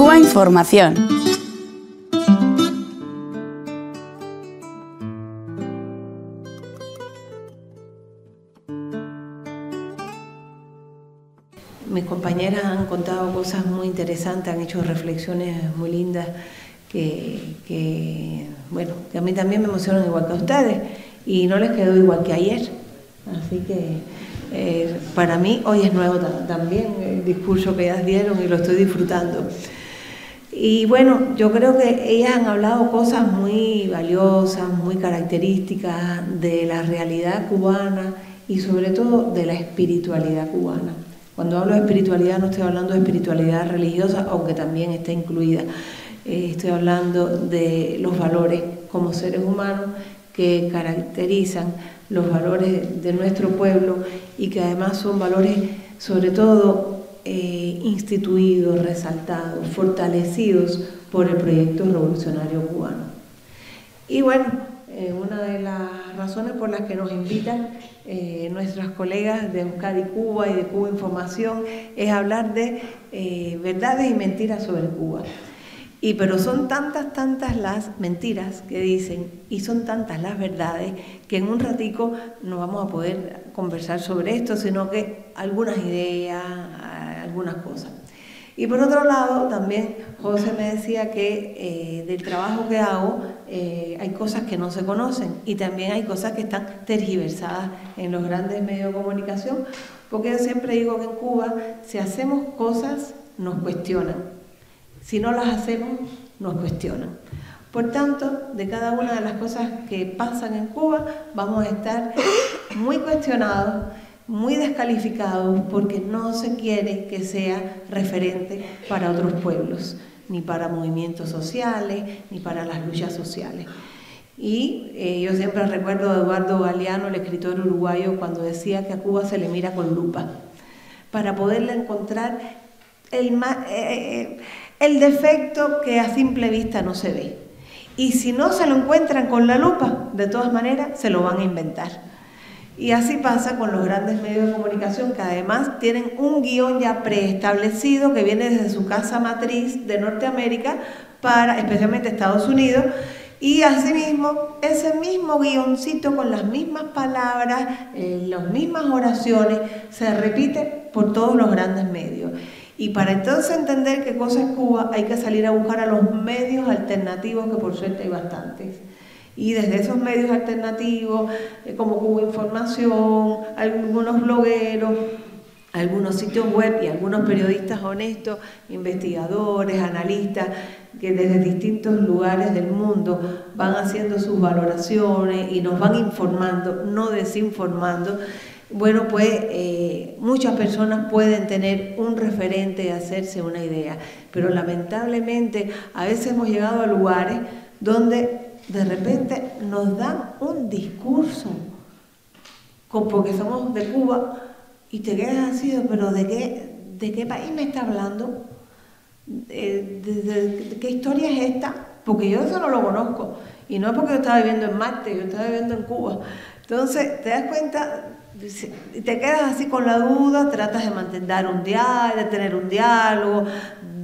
Cubainformación. Mis compañeras han contado cosas muy interesantes, han hecho reflexiones muy lindas que a mí también me emocionan igual que a ustedes y no les quedó igual que ayer. Así que para mí hoy es nuevo también el discurso que ellas dieron y lo estoy disfrutando. Y bueno, yo creo que ellas han hablado cosas muy valiosas, muy características de la realidad cubana y sobre todo de la espiritualidad cubana. Cuando hablo de espiritualidad no estoy hablando de espiritualidad religiosa, aunque también está incluida. Estoy hablando de los valores como seres humanos que caracterizan los valores de nuestro pueblo y que además son valores sobre todo instituidos, resaltados, fortalecidos por el proyecto revolucionario cubano. Y bueno, una de las razones por las que nos invitan nuestras colegas de Euskadi-Cuba y de Cubainformación es hablar de verdades y mentiras sobre Cuba. Pero son tantas las mentiras que dicen y son tantas las verdades que en un ratico no vamos a poder conversar sobre esto, sino que algunas ideas, algunas cosas. Y por otro lado, también José me decía que del trabajo que hago hay cosas que no se conocen y también hay cosas que están tergiversadas en los grandes medios de comunicación, porque yo siempre digo que en Cuba, si hacemos cosas, nos cuestionan. Si no las hacemos, nos cuestionan. Por tanto, de cada una de las cosas que pasan en Cuba, vamos a estar muy cuestionados, muy descalificados, porque no se quiere que sea referente para otros pueblos, ni para movimientos sociales, ni para las luchas sociales. Y yo siempre recuerdo a Eduardo Galeano, el escritor uruguayo, cuando decía que a Cuba se le mira con lupa, para poderle encontrar el defecto que a simple vista no se ve. Y si no se lo encuentran con la lupa, de todas maneras se lo van a inventar. Y así pasa con los grandes medios de comunicación, que además tienen un guión ya preestablecido que viene desde su casa matriz de Norteamérica, para especialmente Estados Unidos, y asimismo ese mismo guioncito con las mismas palabras, las mismas oraciones, se repite por todos los grandes medios. Y para entonces entender qué cosa es Cuba, hay que salir a buscar a los medios alternativos, que por suerte hay bastantes. Y desde esos medios alternativos, como Cubainformación, algunos blogueros, algunos sitios web y algunos periodistas honestos, investigadores, analistas, que desde distintos lugares del mundo van haciendo sus valoraciones y nos van informando, no desinformando. Bueno, pues muchas personas pueden tener un referente y hacerse una idea, pero lamentablemente a veces hemos llegado a lugares donde de repente nos dan un discurso, porque somos de Cuba, y te quedas así, pero ¿de qué país me está hablando? ¿De qué historia es esta? Porque yo eso no lo conozco, y no es porque yo estaba viviendo en Marte, yo estaba viviendo en Cuba. Entonces, te das cuenta, te quedas así con la duda, tratas de mantener un diálogo, de tener un diálogo,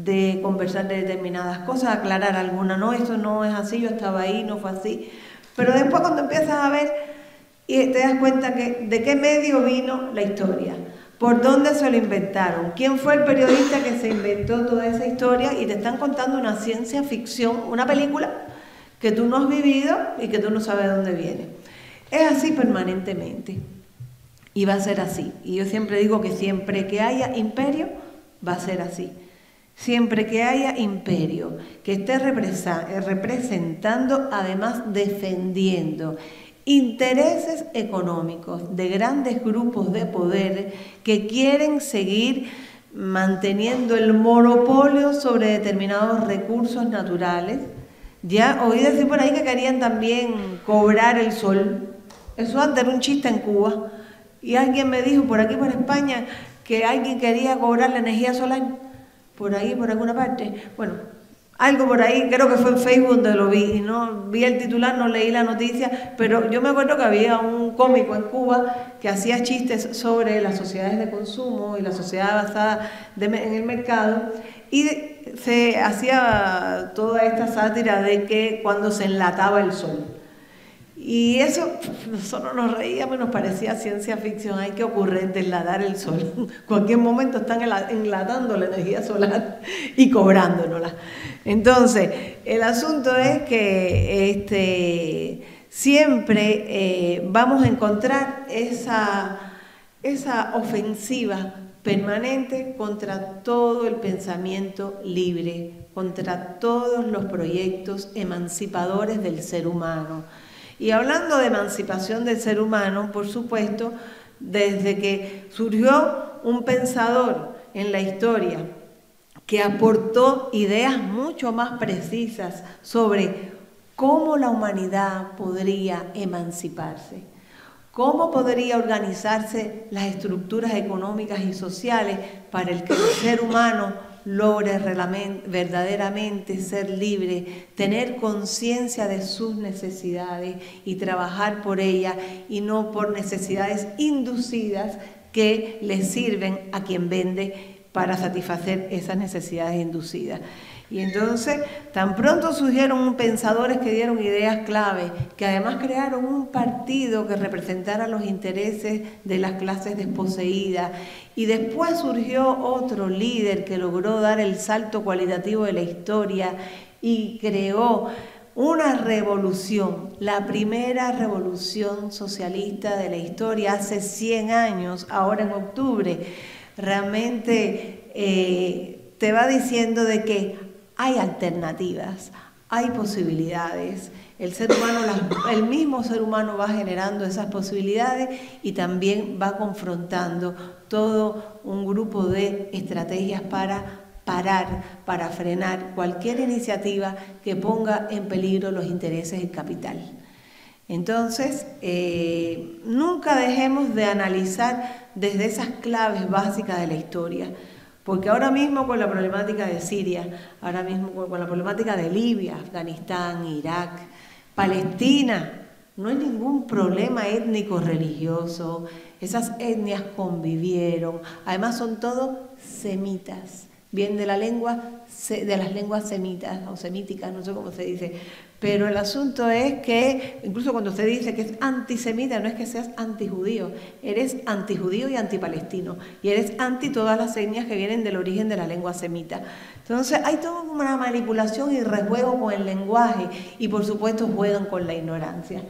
de conversar de determinadas cosas, aclarar alguna, no, esto no es así, yo estaba ahí, no fue así. Pero después cuando empiezas a ver, te das cuenta que de qué medio vino la historia, por dónde se lo inventaron, quién fue el periodista que se inventó toda esa historia, y te están contando una ciencia ficción, una película que tú no has vivido y que tú no sabes de dónde viene. Es así permanentemente. Y va a ser así. Y yo siempre digo que siempre que haya imperio, va a ser así. Siempre que haya imperio, que esté representando, además defendiendo intereses económicos de grandes grupos de poder que quieren seguir manteniendo el monopolio sobre determinados recursos naturales. Ya oí decir por ahí que querían también cobrar el sol. Eso antes era un chiste en Cuba. Y alguien me dijo por aquí, por España, que alguien quería cobrar la energía solar, por ahí, por alguna parte. Bueno, algo por ahí, creo que fue en Facebook donde lo vi, no vi el titular, no leí la noticia, pero yo me acuerdo que había un cómico en Cuba que hacía chistes sobre las sociedades de consumo y la sociedad basada en el mercado, y se hacía toda esta sátira de que cuando se enlataba el sol. Y eso, nosotros nos reíamos y nos parecía ciencia ficción. Hay que ocurrir de enlatar el sol. Cualquier momento están enlatando la energía solar y cobrándonosla. Entonces, el asunto es que siempre vamos a encontrar esa ofensiva permanente contra todo el pensamiento libre, contra todos los proyectos emancipadores del ser humano. Y hablando de emancipación del ser humano, por supuesto, desde que surgió un pensador en la historia que aportó ideas mucho más precisas sobre cómo la humanidad podría emanciparse, cómo podría organizarse las estructuras económicas y sociales para que el ser humano logre verdaderamente ser libre, tener conciencia de sus necesidades y trabajar por ellas y no por necesidades inducidas que le sirven a quien vende para satisfacer esas necesidades inducidas. Y entonces, tan pronto surgieron pensadores que dieron ideas clave, que además crearon un partido que representara los intereses de las clases desposeídas. Y después surgió otro líder que logró dar el salto cualitativo de la historia y creó una revolución, la primera revolución socialista de la historia hace 100 años, ahora en octubre. Realmente te va diciendo de que hay alternativas, hay posibilidades. El ser humano, el mismo ser humano va generando esas posibilidades y también va confrontando todo un grupo de estrategias para parar, para frenar cualquier iniciativa que ponga en peligro los intereses del capital. Entonces, nunca dejemos de analizar desde esas claves básicas de la historia. Porque ahora mismo con la problemática de Siria, ahora mismo con la problemática de Libia, Afganistán, Irak, Palestina, no hay ningún problema étnico religioso. Esas etnias convivieron. Además son todos semitas, bien de la lengua, de las lenguas semitas o semíticas, no sé cómo se dice. Pero el asunto es que, incluso cuando usted dice que es antisemita, no es que seas antijudío, eres antijudío y antipalestino, y eres anti todas las etnias que vienen del origen de la lengua semita. Entonces hay toda una manipulación y rejuego con el lenguaje, y por supuesto juegan con la ignorancia.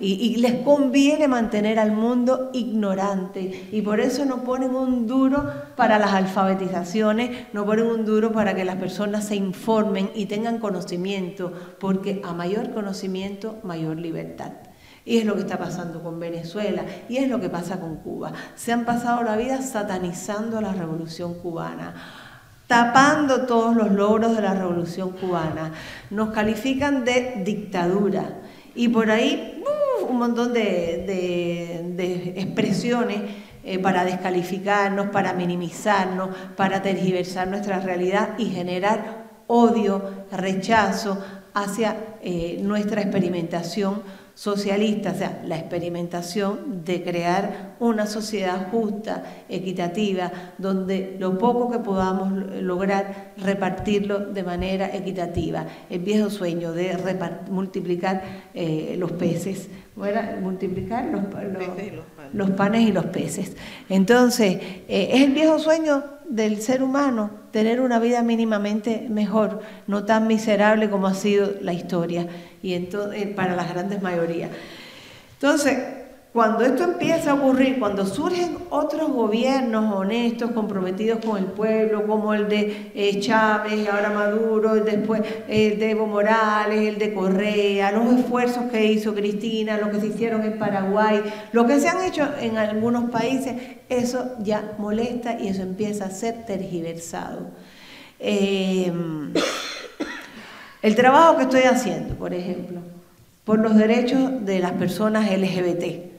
Y les conviene mantener al mundo ignorante, y por eso no ponen un duro para las alfabetizaciones, no ponen un duro para que las personas se informen y tengan conocimiento, porque a mayor conocimiento, mayor libertad. Y es lo que está pasando con Venezuela, y es lo que pasa con Cuba. Se han pasado la vida satanizando a la Revolución cubana, tapando todos los logros de la Revolución cubana. Nos califican de dictadura. Y por ahí un montón de expresiones para descalificarnos, para minimizarnos, para tergiversar nuestra realidad y generar odio, rechazo hacia nuestra experimentación socialista, o sea, la experimentación de crear una sociedad justa, equitativa, donde lo poco que podamos lograr repartirlo de manera equitativa. El viejo sueño de multiplicar los peces, bueno, multiplicar los panes y los peces. Entonces, es el viejo sueño del ser humano, tener una vida mínimamente mejor, no tan miserable como ha sido la historia y entonces, para las grandes mayorías. Entonces, cuando esto empieza a ocurrir, cuando surgen otros gobiernos honestos, comprometidos con el pueblo, como el de Chávez, ahora Maduro, después el de Evo Morales, el de Correa, los esfuerzos que hizo Cristina, lo que se hicieron en Paraguay, lo que se han hecho en algunos países, eso ya molesta y eso empieza a ser tergiversado. El trabajo que estoy haciendo, por ejemplo, por los derechos de las personas LGBT.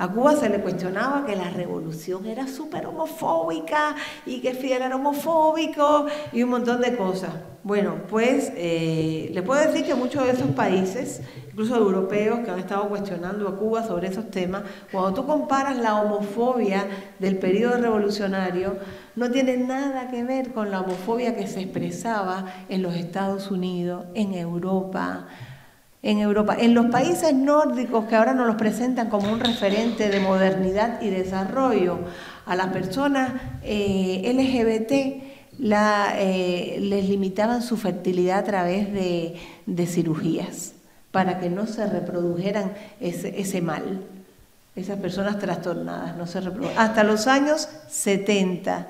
A Cuba se le cuestionaba que la revolución era súper homofóbica y que Fidel era homofóbico y un montón de cosas. Bueno, pues le puedo decir que muchos de esos países, incluso europeos, que han estado cuestionando a Cuba sobre esos temas, cuando tú comparas la homofobia del periodo revolucionario, no tiene nada que ver con la homofobia que se expresaba en los Estados Unidos, en Europa. En los países nórdicos que ahora nos los presentan como un referente de modernidad y desarrollo, a las personas LGBT les limitaban su fertilidad a través de cirugías para que no se reprodujeran ese mal. Esas personas trastornadas no se reprodujeron. Hasta los años 70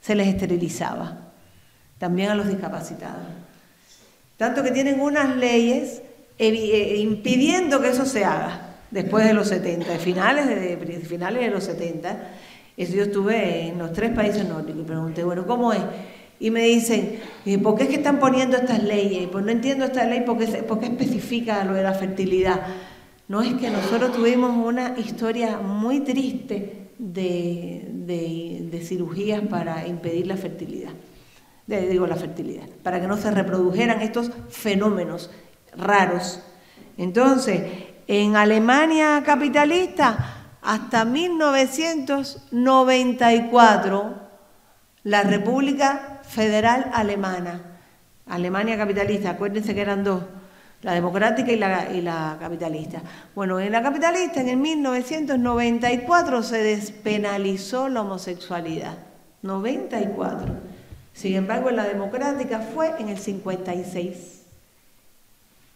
se les esterilizaba, también a los discapacitados. Tanto que tienen unas leyes impidiendo que eso se haga después de los 70, de finales de los 70. Eso yo estuve en los 3 países nórdicos y pregunté, bueno, ¿cómo es? Y me dicen, ¿por qué es que están poniendo estas leyes? Pues no entiendo esta ley, ¿por qué especifica lo de la fertilidad? No, es que nosotros tuvimos una historia muy triste de cirugías para impedir la fertilidad, para que no se reprodujeran estos fenómenos raros. Entonces, en Alemania capitalista, hasta 1994, la República Federal Alemana, Alemania capitalista, acuérdense que eran dos, la democrática y la capitalista. Bueno, en la capitalista, en el 1994, se despenalizó la homosexualidad. 94. Sin embargo, en la democrática fue en el 56.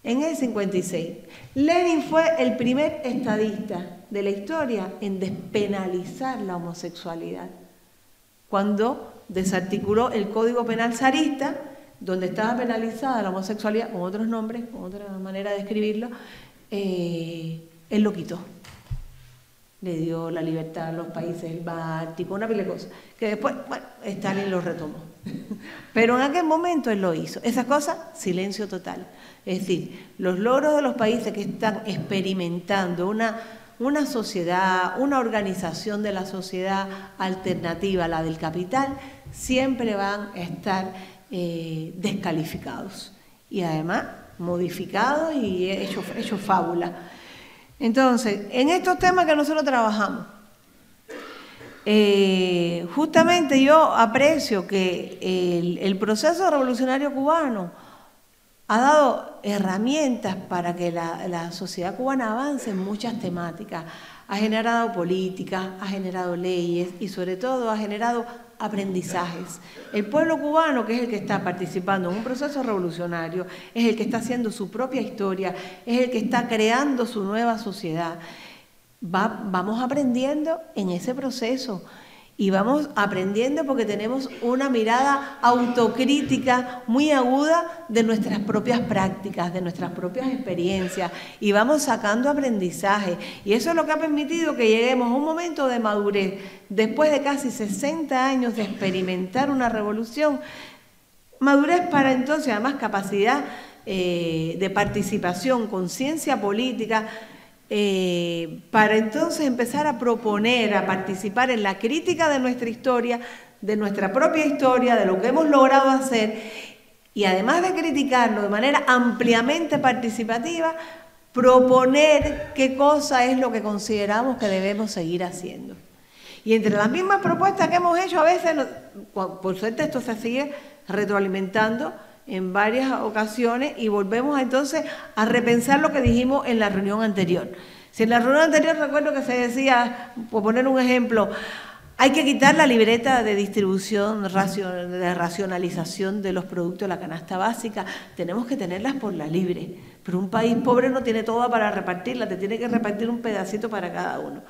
En el 56, Lenin fue el primer estadista de la historia en despenalizar la homosexualidad, cuando desarticuló el Código Penal zarista, donde estaba penalizada la homosexualidad, con otros nombres, con otra manera de escribirlo. Él lo quitó. Le dio la libertad a los países del Báltico, una pila de cosas, que después, bueno, Stalin lo retomó. Pero en aquel momento él lo hizo. Esas cosas, silencio total. Es decir, los logros de los países que están experimentando una sociedad, una organización de la sociedad alternativa a la del capital, siempre van a estar descalificados y además modificados y hechos fábula. Entonces, en estos temas que nosotros trabajamos, justamente yo aprecio que el proceso revolucionario cubano ha dado herramientas para que la sociedad cubana avance en muchas temáticas. Ha generado políticas, ha generado leyes y sobre todo ha generado aprendizajes. El pueblo cubano, que es el que está participando en un proceso revolucionario, es el que está haciendo su propia historia, es el que está creando su nueva sociedad. Vamos aprendiendo en ese proceso. Y vamos aprendiendo porque tenemos una mirada autocrítica muy aguda de nuestras propias prácticas, de nuestras propias experiencias, y vamos sacando aprendizaje. Y eso es lo que ha permitido que lleguemos a un momento de madurez, después de casi 60 años de experimentar una revolución. Madurez para entonces, además capacidad de participación, conciencia política, para entonces empezar a proponer, a participar en la crítica de nuestra historia, de nuestra propia historia, de lo que hemos logrado hacer, y además de criticarlo de manera ampliamente participativa, proponer qué cosa es lo que consideramos que debemos seguir haciendo. Y entre las mismas propuestas que hemos hecho, a veces, por suerte esto se sigue retroalimentando, en varias ocasiones, y volvemos entonces a repensar lo que dijimos en la reunión anterior. Si en la reunión anterior recuerdo que se decía, por poner un ejemplo, hay que quitar la libreta de distribución, de racionalización de los productos de la canasta básica, tenemos que tenerlas por la libre, pero un país pobre no tiene toda para repartirla, te tiene que repartir un pedacito para cada uno.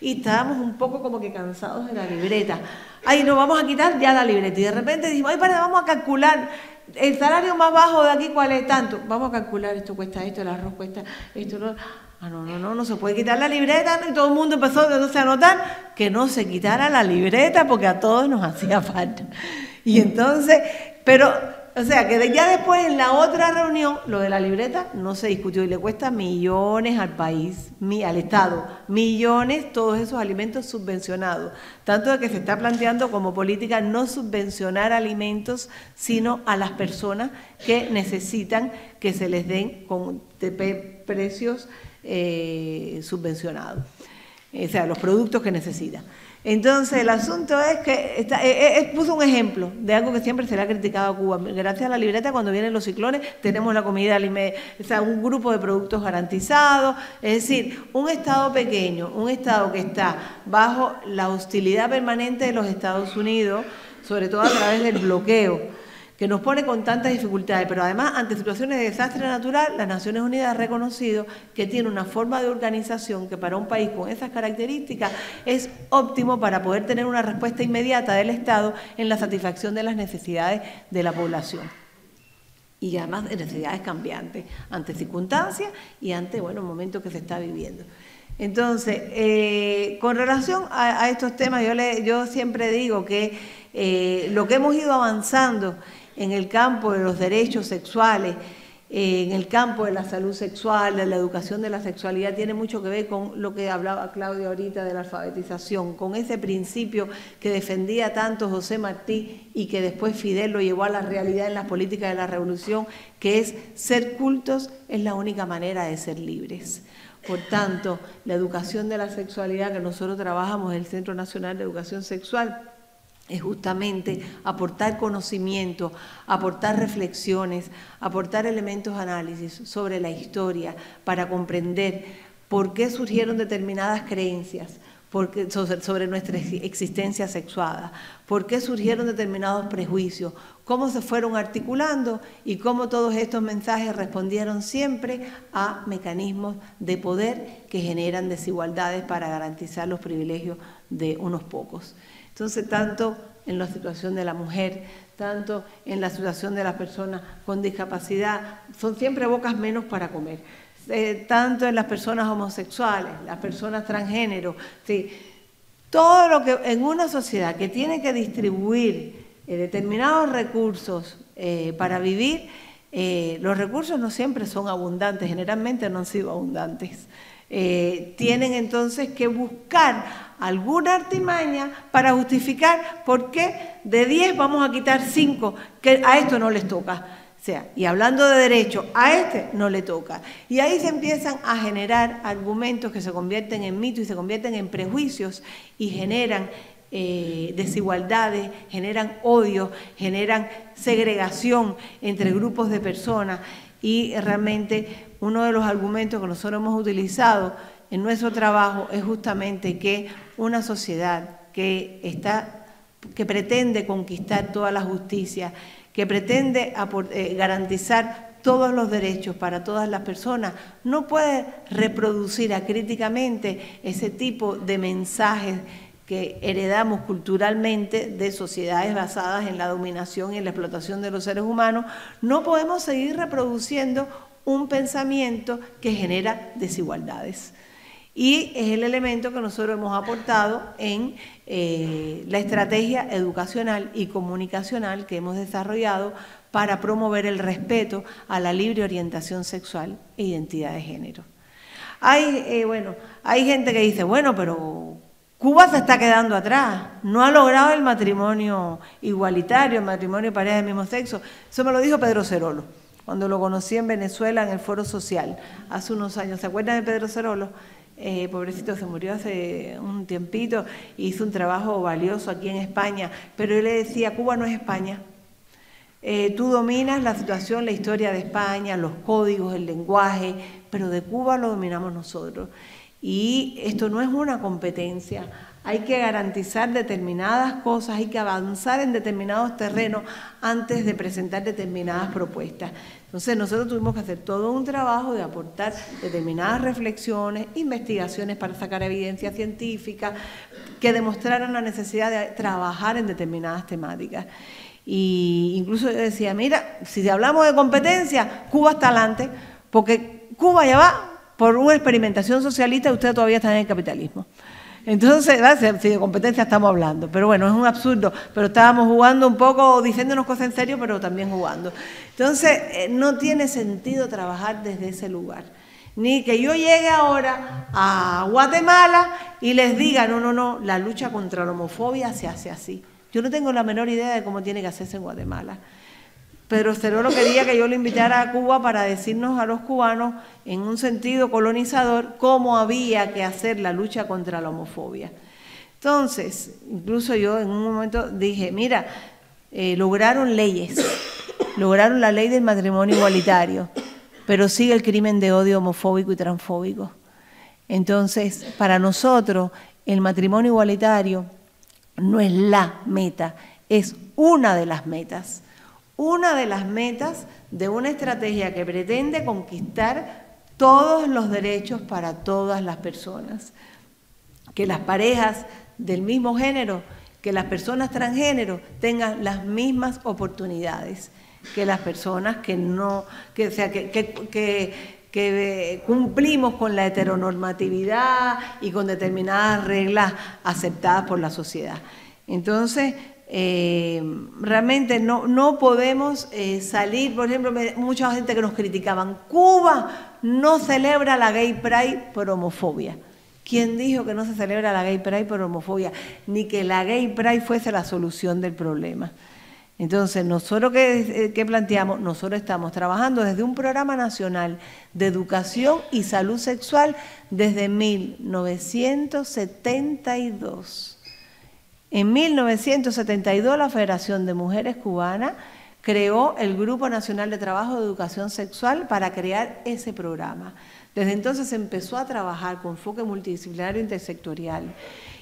Y estábamos un poco como que cansados de la libreta. Ay, no, vamos a quitar ya la libreta. Y de repente dijimos, ay, vamos a calcular el salario más bajo de aquí, ¿cuál es tanto? Vamos a calcular, esto cuesta esto, el arroz cuesta esto. No. Ah, no se puede quitar la libreta. Y todo el mundo empezó entonces a notar que no se quitara la libreta porque a todos nos hacía falta. Y entonces, pero O sea, que ya después en la otra reunión, lo de la libreta no se discutió y le cuesta millones al país, al Estado, millones todos esos alimentos subvencionados. Tanto de que se está planteando como política no subvencionar alimentos, sino a las personas que necesitan que se les den con precios subvencionados. O sea, los productos que necesitan. Entonces, el asunto es que puso un ejemplo de algo que siempre se le ha criticado a Cuba. Gracias a la libreta, cuando vienen los ciclones, tenemos la comida, o sea, un grupo de productos garantizados. Es decir, un Estado pequeño, un Estado que está bajo la hostilidad permanente de los Estados Unidos, sobre todo a través del bloqueo, que nos pone con tantas dificultades, pero además ante situaciones de desastre natural, las Naciones Unidas ha reconocido que tiene una forma de organización que para un país con esas características es óptimo para poder tener una respuesta inmediata del Estado en la satisfacción de las necesidades de la población. Y además de necesidades cambiantes, ante circunstancias y ante, bueno, momentos que se está viviendo. Entonces, con relación a estos temas, yo siempre digo que lo que hemos ido avanzando en el campo de los derechos sexuales, en el campo de la salud sexual, de la educación de la sexualidad, tiene mucho que ver con lo que hablaba Claudia ahorita de la alfabetización, con ese principio que defendía tanto José Martí y que después Fidel lo llevó a la realidad en las políticas de la revolución, que es ser cultos es la única manera de ser libres. Por tanto, la educación de la sexualidad que nosotros trabajamos en el Centro Nacional de Educación Sexual es justamente aportar conocimiento, aportar reflexiones, aportar elementos de análisis sobre la historia para comprender por qué surgieron determinadas creencias sobre nuestra existencia sexuada, por qué surgieron determinados prejuicios, cómo se fueron articulando y cómo todos estos mensajes respondieron siempre a mecanismos de poder que generan desigualdades para garantizar los privilegios de unos pocos. Entonces, tanto en la situación de la mujer, tanto en la situación de las personas con discapacidad, son siempre bocas menos para comer. Tanto en las personas homosexuales, las personas transgénero, sí, todo lo que en una sociedad que tiene que distribuir determinados recursos para vivir, los recursos no siempre son abundantes, generalmente no han sido abundantes. Tienen entonces que buscar alguna artimaña para justificar por qué de 10 vamos a quitar 5, que a esto no les toca. O sea, y hablando de derecho, a este no le toca. Y ahí se empiezan a generar argumentos que se convierten en mitos y se convierten en prejuicios y generan desigualdades, generan odio, generan segregación entre grupos de personas. Y realmente uno de los argumentos que nosotros hemos utilizado en nuestro trabajo es justamente que una sociedad que pretende conquistar toda la justicia, que pretende garantizar todos los derechos para todas las personas, no puede reproducir acríticamente ese tipo de mensajes que heredamos culturalmente de sociedades basadas en la dominación y en la explotación de los seres humanos. No podemos seguir reproduciendo un pensamiento que genera desigualdades. Y es el elemento que nosotros hemos aportado en la estrategia educacional y comunicacional que hemos desarrollado para promover el respeto a la libre orientación sexual e identidad de género. Hay gente que dice, bueno, pero Cuba se está quedando atrás, no ha logrado el matrimonio igualitario, el matrimonio de parejas del mismo sexo. Eso me lo dijo Pedro Cerolo, cuando lo conocí en Venezuela en el Foro Social, hace unos años. ¿Se acuerdan de Pedro Cerolo? Pobrecito, se murió hace un tiempito, hizo un trabajo valioso aquí en España, pero yo le decía, Cuba no es España, tú dominas la situación, la historia de España, los códigos, el lenguaje, pero de Cuba lo dominamos nosotros y esto no es una competencia. Hay que garantizar determinadas cosas, hay que avanzar en determinados terrenos antes de presentar determinadas propuestas. Entonces nosotros tuvimos que hacer todo un trabajo de aportar determinadas reflexiones, investigaciones para sacar evidencia científica, que demostraran la necesidad de trabajar en determinadas temáticas. Y incluso yo decía, mira, si hablamos de competencia, Cuba está adelante, porque Cuba ya va por una experimentación socialista y usted todavía está en el capitalismo. Entonces, si de competencia estamos hablando, pero bueno, es un absurdo, pero estábamos jugando un poco, diciéndonos cosas en serio, pero también jugando. Entonces, no tiene sentido trabajar desde ese lugar. Ni que yo llegue ahora a Guatemala y les diga, no, no, no, la lucha contra la homofobia se hace así. Yo no tengo la menor idea de cómo tiene que hacerse en Guatemala. Pedro Cerolo quería que yo lo invitara a Cuba para decirnos a los cubanos, en un sentido colonizador, cómo había que hacer la lucha contra la homofobia. Entonces, incluso yo en un momento dije, mira, lograron leyes, lograron la ley del matrimonio igualitario, pero sigue el crimen de odio homofóbico y transfóbico. Entonces, para nosotros, el matrimonio igualitario no es la meta, es una de las metas. Una de las metas de una estrategia que pretende conquistar todos los derechos para todas las personas. Que las parejas del mismo género, que las personas transgénero tengan las mismas oportunidades que las personas que no, que, o sea, que cumplimos con la heteronormatividad y con determinadas reglas aceptadas por la sociedad. Entonces, realmente no podemos salir, por ejemplo, mucha gente que nos criticaban, Cuba no celebra la Gay Pride por homofobia. ¿Quién dijo que no se celebra la Gay Pride por homofobia? Ni que la Gay Pride fuese la solución del problema. Entonces, nosotros ¿qué planteamos? Nosotros estamos trabajando desde un programa nacional de educación y salud sexual desde 1972. En 1972 la Federación de Mujeres Cubanas creó el Grupo Nacional de Trabajo de Educación Sexual para crear ese programa. Desde entonces se empezó a trabajar con enfoque multidisciplinario intersectorial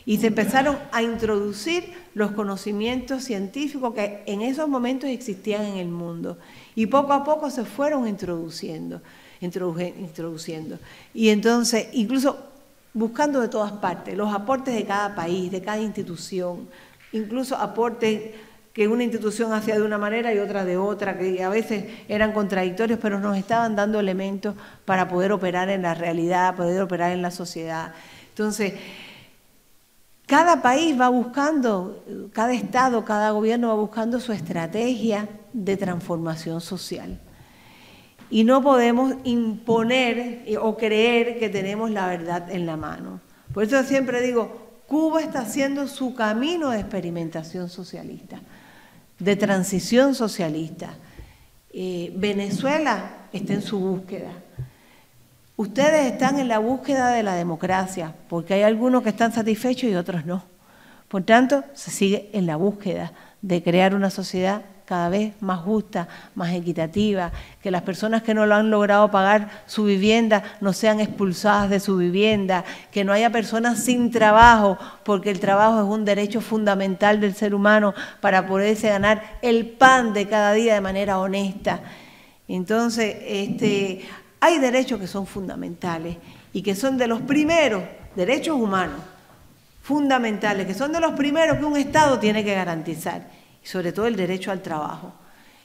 y se empezaron a introducir los conocimientos científicos que en esos momentos existían en el mundo y poco a poco se fueron introduciendo. Y entonces incluso buscando de todas partes, los aportes de cada país, de cada institución, incluso aportes que una institución hacía de una manera y otra de otra, que a veces eran contradictorios, pero nos estaban dando elementos para poder operar en la realidad, poder operar en la sociedad. Entonces, cada país va buscando, cada estado, cada gobierno va buscando su estrategia de transformación social. Y no podemos imponer o creer que tenemos la verdad en la mano. Por eso siempre digo, Cuba está haciendo su camino de experimentación socialista, de transición socialista. Venezuela está en su búsqueda. Ustedes están en la búsqueda de la democracia, porque hay algunos que están satisfechos y otros no. Por tanto, se sigue en la búsqueda de crear una sociedad cada vez más justa, más equitativa, que las personas que no lo han logrado pagar su vivienda no sean expulsadas de su vivienda, que no haya personas sin trabajo, porque el trabajo es un derecho fundamental del ser humano para poderse ganar el pan de cada día de manera honesta. Entonces, hay derechos que son fundamentales y que son de los primeros derechos humanos fundamentales, que son de los primeros que un Estado tiene que garantizar. Y sobre todo el derecho al trabajo,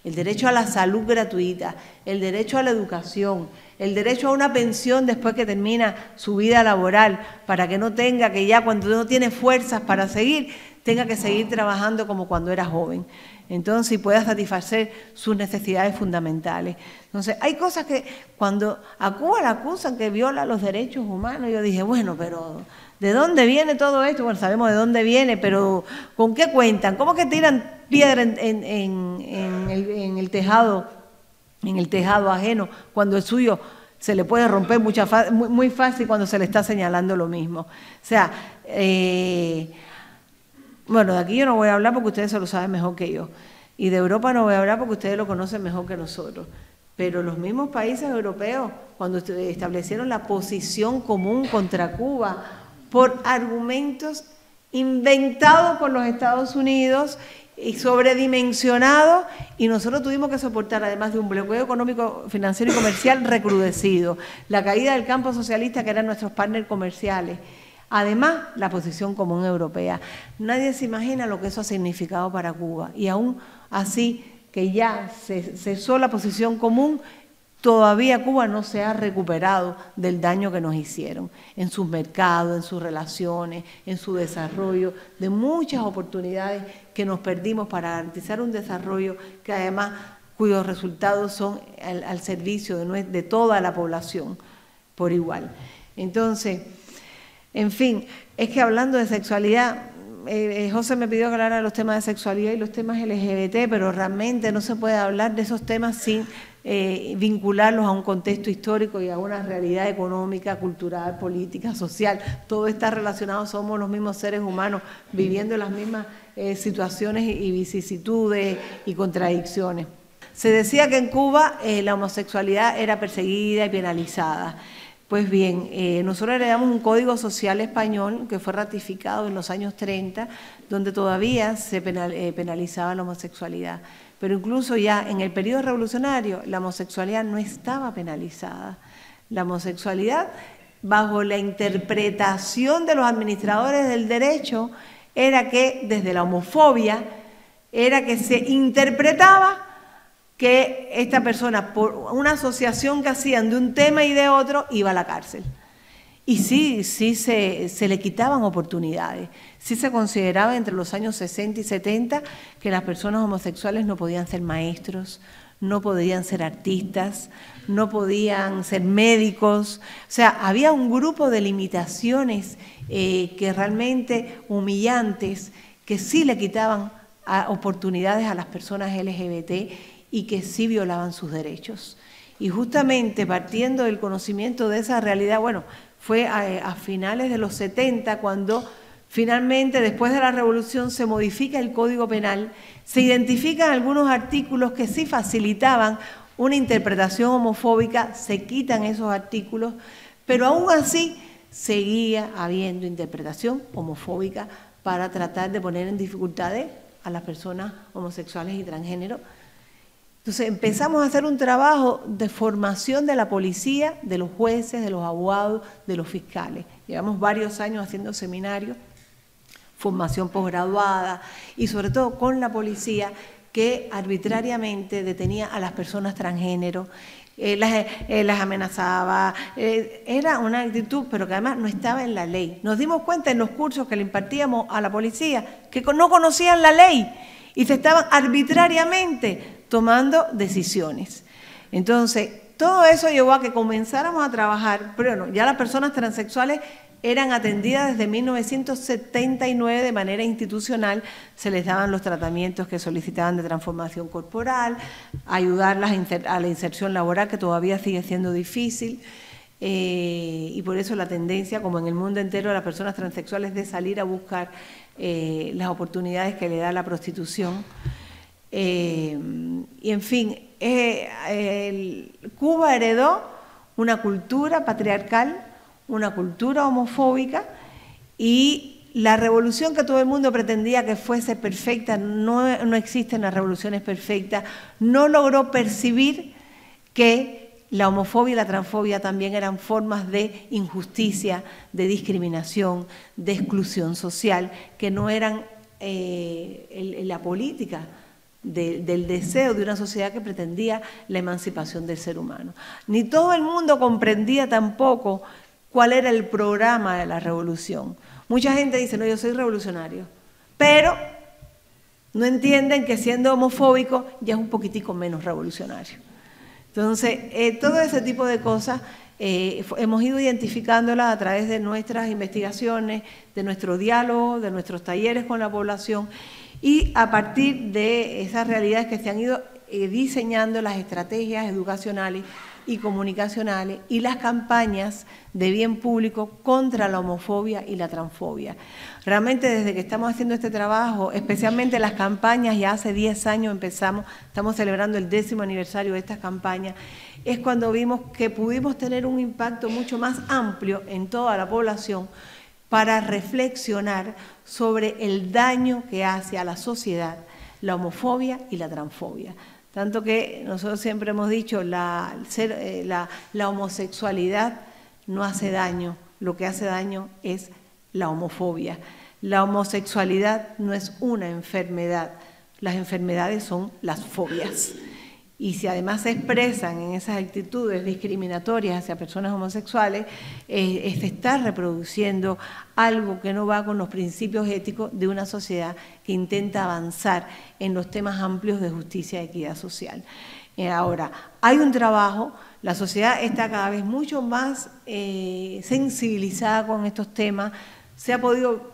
el derecho a la salud gratuita, el derecho a la educación, el derecho a una pensión después que termina su vida laboral, para que no tenga que ya cuando no tiene fuerzas para seguir, tenga que seguir trabajando como cuando era joven. Entonces, pueda satisfacer sus necesidades fundamentales. Entonces, hay cosas que cuando a Cuba la acusan que viola los derechos humanos, yo dije, bueno, pero ¿de dónde viene todo esto? Bueno, sabemos de dónde viene, pero ¿con qué cuentan? ¿Cómo que tiran piedra en el tejado ajeno cuando el suyo se le puede romper muy fácil cuando se le está señalando lo mismo? O sea, bueno, de aquí yo no voy a hablar porque ustedes se lo saben mejor que yo. Y de Europa no voy a hablar porque ustedes lo conocen mejor que nosotros. Pero los mismos países europeos, cuando establecieron la posición común contra Cuba por argumentos inventados por los Estados Unidos y sobredimensionados, y nosotros tuvimos que soportar, además de un bloqueo económico, financiero y comercial recrudecido, la caída del campo socialista que eran nuestros partners comerciales, además la posición común europea. Nadie se imagina lo que eso ha significado para Cuba, y aún así que ya cesó la posición común, Todavía Cuba no se ha recuperado del daño que nos hicieron en sus mercados, en sus relaciones, en su desarrollo, de muchas oportunidades que nos perdimos para garantizar un desarrollo que además cuyos resultados son al servicio de toda la población por igual. Entonces, en fin, es que hablando de sexualidad, José me pidió que hablara de los temas de sexualidad y los temas LGBT, pero realmente no se puede hablar de esos temas sin vincularlos a un contexto histórico y a una realidad económica, cultural, política, social. Todo está relacionado, somos los mismos seres humanos viviendo las mismas situaciones y vicisitudes y contradicciones. Se decía que en Cuba la homosexualidad era perseguida y penalizada. Pues bien, nosotros heredamos un código social español que fue ratificado en los años 30, donde todavía se penalizaba la homosexualidad. Pero incluso ya en el periodo revolucionario la homosexualidad no estaba penalizada. La homosexualidad, bajo la interpretación de los administradores del derecho, era que desde la homofobia, era que se interpretaba que esta persona, por una asociación que hacían de un tema y de otro, iba a la cárcel. Y sí se le quitaban oportunidades. Sí se consideraba entre los años 60 y 70 que las personas homosexuales no podían ser maestros, no podían ser artistas, no podían ser médicos. O sea, había un grupo de limitaciones que realmente humillantes, que sí le quitaban oportunidades a las personas LGBT y que sí violaban sus derechos. Y justamente partiendo del conocimiento de esa realidad, bueno, fue a finales de los 70 cuando finalmente, después de la revolución, se modifica el Código Penal, se identifican algunos artículos que sí facilitaban una interpretación homofóbica, se quitan esos artículos, pero aún así seguía habiendo interpretación homofóbica para tratar de poner en dificultades a las personas homosexuales y transgénero. Entonces empezamos a hacer un trabajo de formación de la policía, de los jueces, de los abogados, de los fiscales. Llevamos varios años haciendo seminarios, formación posgraduada y sobre todo con la policía que arbitrariamente detenía a las personas transgénero, las amenazaba, era una actitud, pero que además no estaba en la ley. Nos dimos cuenta en los cursos que le impartíamos a la policía que no conocían la ley y se estaban arbitrariamente tomando decisiones. Entonces, todo eso llevó a que comenzáramos a trabajar, pero no, ya las personas transexuales eran atendidas desde 1979 de manera institucional, se les daban los tratamientos que solicitaban de transformación corporal, ayudarlas a la inserción laboral, que todavía sigue siendo difícil, y por eso la tendencia, como en el mundo entero, de las personas transexuales de salir a buscar las oportunidades que le da la prostitución. Y en fin, Cuba heredó una cultura patriarcal, una cultura homofóbica, y la revolución que todo el mundo pretendía que fuese perfecta, no existen las revoluciones perfectas, no logró percibir que la homofobia y la transfobia también eran formas de injusticia, de discriminación, de exclusión social, que no eran la política del deseo de una sociedad que pretendía la emancipación del ser humano. Ni todo el mundo comprendía tampoco cuál era el programa de la revolución. Mucha gente dice, no, yo soy revolucionario, pero no entienden que siendo homofóbico ya es un poquitico menos revolucionario. Entonces, todo ese tipo de cosas hemos ido identificándolas a través de nuestras investigaciones, de nuestro diálogo, de nuestros talleres con la población, y a partir de esas realidades que se han ido diseñando las estrategias educacionales y comunicacionales y las campañas de bien público contra la homofobia y la transfobia. Realmente desde que estamos haciendo este trabajo, especialmente las campañas, ya hace 10 años empezamos, estamos celebrando el 10º aniversario de estas campañas, es cuando vimos que pudimos tener un impacto mucho más amplio en toda la población, para reflexionar sobre el daño que hace a la sociedad la homofobia y la transfobia. Tanto que nosotros siempre hemos dicho, la homosexualidad no hace daño, lo que hace daño es la homofobia. La homosexualidad no es una enfermedad, las enfermedades son las fobias. y si además se expresan en esas actitudes discriminatorias hacia personas homosexuales, se está reproduciendo algo que no va con los principios éticos de una sociedad que intenta avanzar en los temas amplios de justicia y equidad social. Ahora, hay un trabajo, la sociedad está cada vez mucho más sensibilizada con estos temas, se ha podido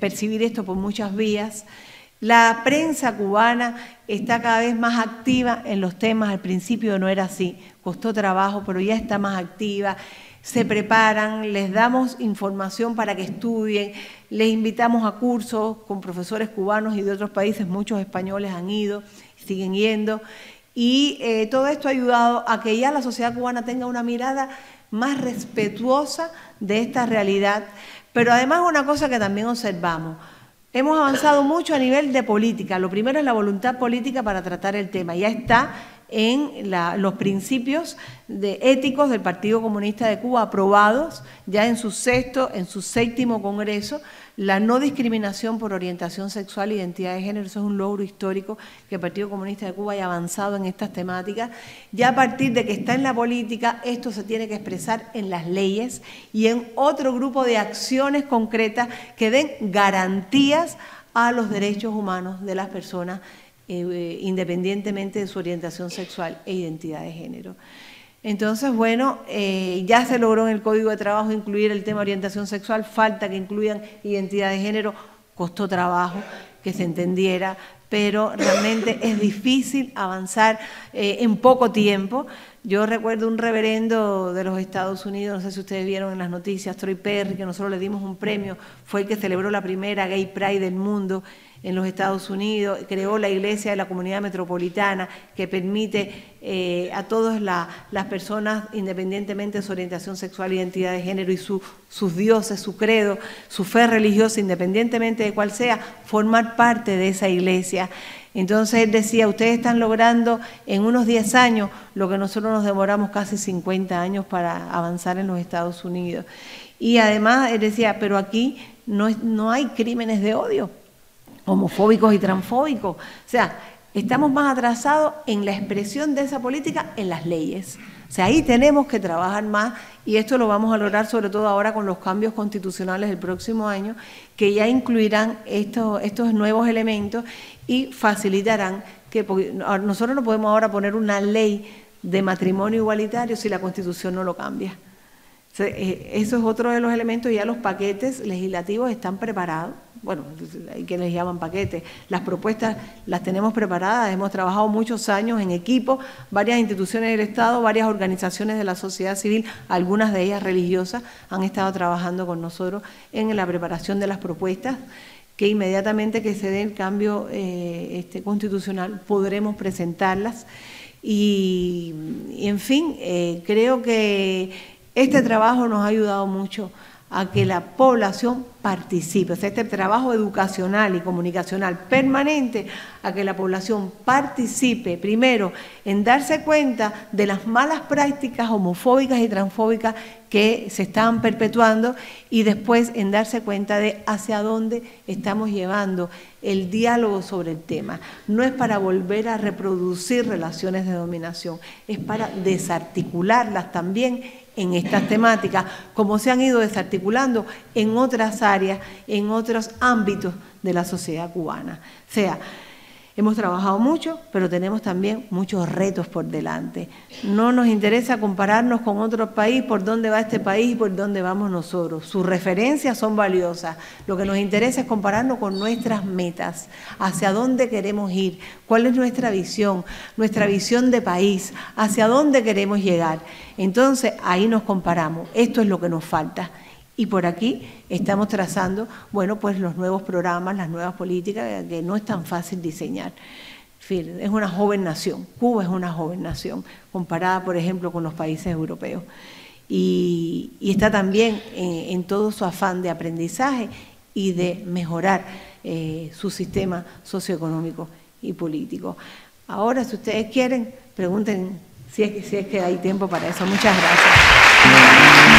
percibir esto por muchas vías. La prensa cubana está cada vez más activa en los temas, al principio no era así, costó trabajo, pero ya está más activa, se preparan, les damos información para que estudien, les invitamos a cursos con profesores cubanos y de otros países, muchos españoles han ido, siguen yendo, y todo esto ha ayudado a que ya la sociedad cubana tenga una mirada más respetuosa de esta realidad. Pero además una cosa que también observamos, hemos avanzado mucho a nivel de política. Lo primero es la voluntad política para tratar el tema. Ya está en los principios éticos del Partido Comunista de Cuba aprobados ya en su séptimo congreso. La no discriminación por orientación sexual e identidad de género, eso es un logro histórico que el Partido Comunista de Cuba haya avanzado en estas temáticas. Ya a partir de que está en la política, esto se tiene que expresar en las leyes y en otro grupo de acciones concretas que den garantías a los derechos humanos de las personas, independientemente de su orientación sexual e identidad de género. Entonces, bueno, ya se logró en el Código de Trabajo incluir el tema de orientación sexual, falta que incluyan identidad de género, costó trabajo que se entendiera, pero realmente es difícil avanzar en poco tiempo. Yo recuerdo un reverendo de los Estados Unidos, no sé si ustedes vieron en las noticias, Troy Perry, que nosotros le dimos un premio, fue el que celebró la primera Gay Pride del mundo en los Estados Unidos, creó la Iglesia de la Comunidad Metropolitana que permite a todas las personas, independientemente de su orientación sexual, identidad de género y sus dioses, su credo, su fe religiosa, independientemente de cuál sea, formar parte de esa iglesia. Entonces él decía, ustedes están logrando en unos 10 años lo que nosotros nos demoramos casi 50 años para avanzar en los Estados Unidos. Y además él decía, pero aquí no hay crímenes de odio homofóbicos y transfóbicos. O sea, estamos más atrasados en la expresión de esa política en las leyes. O sea, ahí tenemos que trabajar más y esto lo vamos a lograr sobre todo ahora con los cambios constitucionales del próximo año, que ya incluirán estos nuevos elementos y facilitarán que nosotros no podemos ahora poner una ley de matrimonio igualitario si la Constitución no lo cambia. O sea, eso es otro de los elementos, ya los paquetes legislativos están preparados. Bueno, hay quienes llaman paquetes, las propuestas las tenemos preparadas, hemos trabajado muchos años en equipo, varias instituciones del Estado, varias organizaciones de la sociedad civil, algunas de ellas religiosas, han estado trabajando con nosotros en la preparación de las propuestas, que inmediatamente que se dé el cambio constitucional podremos presentarlas. Y en fin, creo que este trabajo nos ha ayudado mucho a que la población participe, o sea, este trabajo educacional y comunicacional permanente, a que la población participe, primero, en darse cuenta de las malas prácticas homofóbicas y transfóbicas que se están perpetuando y después en darse cuenta de hacia dónde estamos llevando el diálogo sobre el tema. No es para volver a reproducir relaciones de dominación, es para desarticularlas también en estas temáticas, como se han ido desarticulando en otras áreas, en otros ámbitos de la sociedad cubana. O sea, hemos trabajado mucho, pero tenemos también muchos retos por delante. No nos interesa compararnos con otro país, por dónde va este país y por dónde vamos nosotros. Sus referencias son valiosas. Lo que nos interesa es compararnos con nuestras metas, hacia dónde queremos ir, cuál es nuestra visión de país, hacia dónde queremos llegar. Entonces, ahí nos comparamos. Esto es lo que nos falta. Y por aquí estamos trazando, bueno, pues los nuevos programas, las nuevas políticas, que no es tan fácil diseñar. Es una joven nación, Cuba es una joven nación, comparada, por ejemplo, con los países europeos. Y está también en todo su afán de aprendizaje y de mejorar su sistema socioeconómico y político. Ahora, si ustedes quieren, pregunten si es que hay tiempo para eso. Muchas gracias.